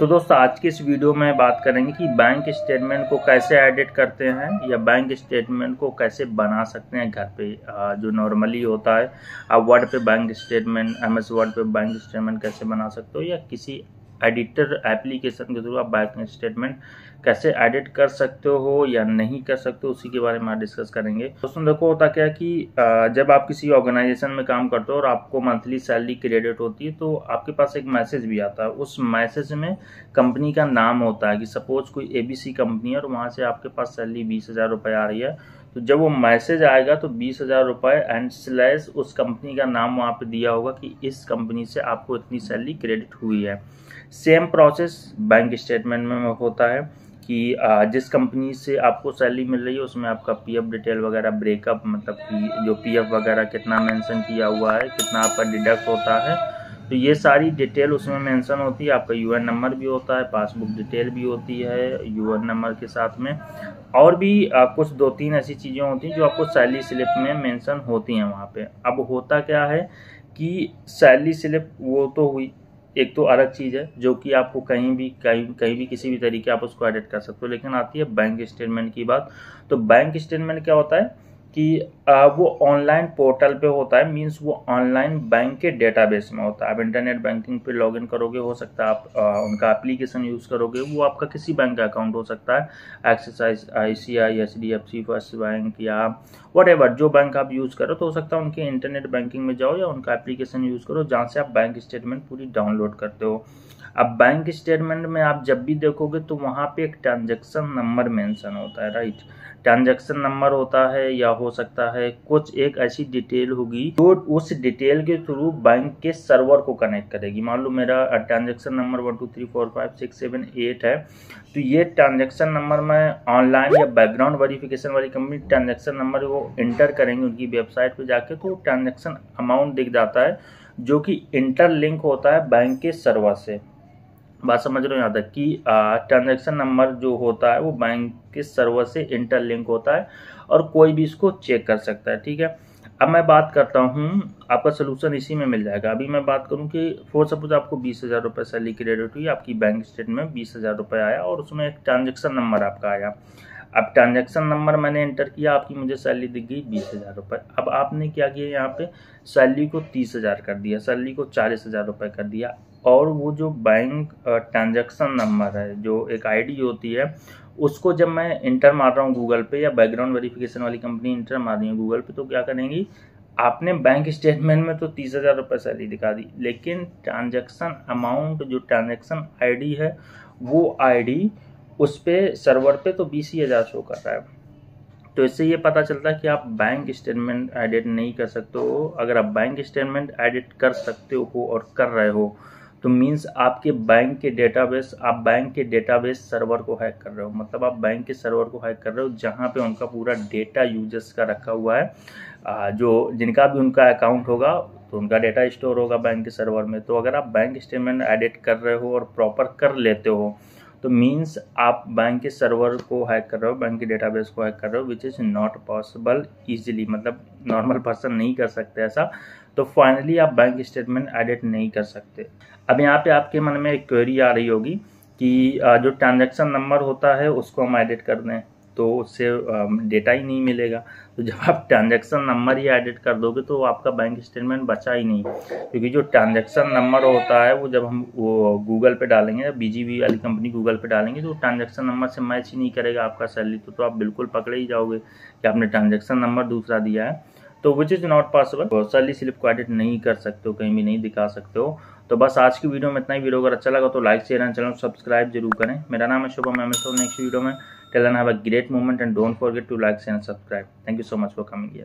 तो दोस्तों आज की इस वीडियो में बात करेंगे कि बैंक स्टेटमेंट को कैसे एडिट करते हैं या बैंक स्टेटमेंट को कैसे बना सकते हैं घर पे, जो नॉर्मली होता है। आप वर्ड पे बैंक स्टेटमेंट, एमएस वर्ड पे बैंक स्टेटमेंट कैसे बना सकते हो, या किसी एडिटर एप्लीकेशन के थ्रू आप बैंक स्टेटमेंट कैसे एडिट कर सकते हो या नहीं कर सकते हो, उसी के बारे में आप डिस्कस करेंगे। दोस्तों देखो होता क्या कि जब आप किसी ऑर्गेनाइजेशन में काम करते हो और आपको मंथली सैलरी क्रेडिट होती है तो आपके पास एक मैसेज भी आता है। उस मैसेज में कंपनी का नाम होता है कि सपोज कोई ABC कंपनी है और वहाँ से आपके पास सैलरी 20,000 रुपये आ रही है। तो जब वो मैसेज आएगा तो 20,000 रुपये एंड स्लैश उस कंपनी का नाम वहाँ पे दिया होगा कि इस कंपनी से आपको इतनी सैलरी क्रेडिट हुई है। सेम प्रोसेस बैंक स्टेटमेंट में होता है कि जिस कंपनी से आपको सैलरी मिल रही है उसमें आपका पीएफ डिटेल वगैरह ब्रेकअप, मतलब कि जो पीएफ वगैरह कितना मेंशन किया हुआ है, कितना आपका डिडक्ट होता है, तो ये सारी डिटेल उसमें मेंशन होती है। आपका यूएन नंबर भी होता है, पासबुक डिटेल भी होती है यूएन नंबर के साथ में, और भी कुछ 2-3 ऐसी चीज़ें होती हैं जो आपको सैलरी स्लिप में मेंशन होती हैं वहाँ पे। अब होता क्या है कि सैलरी स्लिप वो तो हुई एक तो अलग चीज़ है जो कि आपको कहीं भी किसी भी तरीके आप उसको एडिट कर सकते हो, लेकिन आती है बैंक स्टेटमेंट की बात। तो बैंक स्टेटमेंट क्या होता है कि वो ऑनलाइन पोर्टल पे होता है, मींस वो ऑनलाइन बैंक के डेटाबेस में होता है। आप इंटरनेट बैंकिंग पे लॉगिन करोगे, हो सकता है आप उनका एप्लीकेशन यूज़ करोगे, वो आपका किसी बैंक का अकाउंट हो सकता है, Axis, ICICI, HDFC, first bank या व्हाटएवर जो बैंक आप यूज़ करो, तो हो सकता है उनके इंटरनेट बैंकिंग में जाओ या उनका एप्लीकेशन यूज़ करो जहाँ से आप बैंक स्टेटमेंट पूरी डाउनलोड करते हो। अब बैंक स्टेटमेंट में आप जब भी देखोगे तो वहाँ पे एक ट्रांजैक्शन नंबर मेंशन होता है, राइट। ट्रांजैक्शन नंबर होता है या हो सकता है कुछ एक ऐसी डिटेल होगी जो उस डिटेल के थ्रू बैंक के सर्वर को कनेक्ट करेगी। मान लो मेरा ट्रांजैक्शन नंबर 1234567 8 है, तो ये ट्रांजैक्शन नंबर में ऑनलाइन या बैकग्राउंड वेरिफिकेशन वाली कंपनी ट्रांजैक्शन नंबर वो इंटर करेंगे उनकी वेबसाइट पर जाके, तो ट्रांजैक्शन अमाउंट दिख जाता है जो कि इंटरलिंक होता है बैंक के सर्वर से। बात समझ रहे हो यहाँ तक कि ट्रांजैक्शन नंबर जो होता है वो बैंक के सर्वर से इंटरलिंक होता है और कोई भी इसको चेक कर सकता है, ठीक है। अब मैं बात करता हूँ, आपका सोल्यूशन इसी में मिल जाएगा। अभी मैं बात करूँ कि फॉर सपोज आपको 20,000 रुपये सैलरी क्रेडिट हुई, आपकी बैंक स्टेटमेंट में 20,000 रुपये आया और उसमें एक ट्रांजैक्शन नंबर आपका आया। अब ट्रांजैक्शन नंबर मैंने एंटर किया, आपकी मुझे सैलरी दिख गई 20,000 रुपये। अब आपने क्या किया, यहाँ पे सैलरी को 30,000 कर दिया, सैलरी को 40,000 रुपये कर दिया, और वो जो बैंक ट्रांजैक्शन नंबर है जो एक आईडी होती है उसको जब मैं इंटर मार रहा हूँ गूगल पे, या बैकग्राउंड वेरिफिकेशन वाली कंपनी इंटर मार रही है गूगल पे, तो क्या करेंगी, आपने बैंक स्टेटमेंट में तो 30,000 रुपये सैलरी दिखा दी, लेकिन ट्रांजैक्शन अमाउंट जो ट्रांजैक्शन आईडी है वो आईडी उस पर सर्वर पे तो 20,000 शो कर रहा है। तो इससे ये पता चलता है कि आप बैंक स्टेटमेंट एडिट नहीं कर सकते हो। अगर आप बैंक स्टेटमेंट एडिट कर सकते हो और कर रहे हो तो मीन्स आपके बैंक के डेटाबेस, आप बैंक के डेटाबेस सर्वर को हैक कर रहे हो, मतलब आप बैंक के सर्वर को हैक कर रहे हो जहाँ पे उनका पूरा डेटा यूजर्स का रखा हुआ है, जो जिनका भी उनका अकाउंट होगा तो उनका डेटा स्टोर होगा बैंक के सर्वर में। तो अगर आप बैंक स्टेटमेंट एडिट कर रहे हो और प्रॉपर कर लेते हो तो मीन्स आप बैंक के सर्वर को हैक कर रहे हो, बैंक के डेटाबेस को हैक कर रहे हो, which is not possible easily, मतलब नॉर्मल पर्सन नहीं कर सकते ऐसा। तो फाइनली आप बैंक स्टेटमेंट एडिट नहीं कर सकते। अब यहाँ पे आपके मन में एक क्वेरी आ रही होगी कि जो ट्रांजैक्शन नंबर होता है उसको हम एडिट कर दें तो उससे डेटा ही नहीं मिलेगा। तो जब आप ट्रांजैक्शन नंबर ही एडिट कर दोगे तो आपका बैंक स्टेटमेंट बचा ही नहीं, क्योंकि जो ट्रांजैक्शन नंबर होता है वो जब हम वो गूगल पे डालेंगे, BGV वाली कंपनी गूगल पे डालेंगे, तो ट्रांजैक्शन नंबर से मैच ही नहीं करेगा आपका सैलरी। तो आप बिल्कुल पकड़े ही जाओगे कि आपने ट्रांजैक्शन नंबर दूसरा दिया है, तो which is not possible. Salary slip को एडिट नहीं कर सकते हो, कहीं भी नहीं दिखा सकते हो। तो बस आज की वीडियो में इतना ही। वीडियो अगर अच्छा लगा तो like, share and channel subscribe जरूर करें। मेरा नाम है शुभम एमएस। नेक्स्ट वीडियो में till then have a great moment and don't forget to like, share and subscribe. Thank you so much for coming here.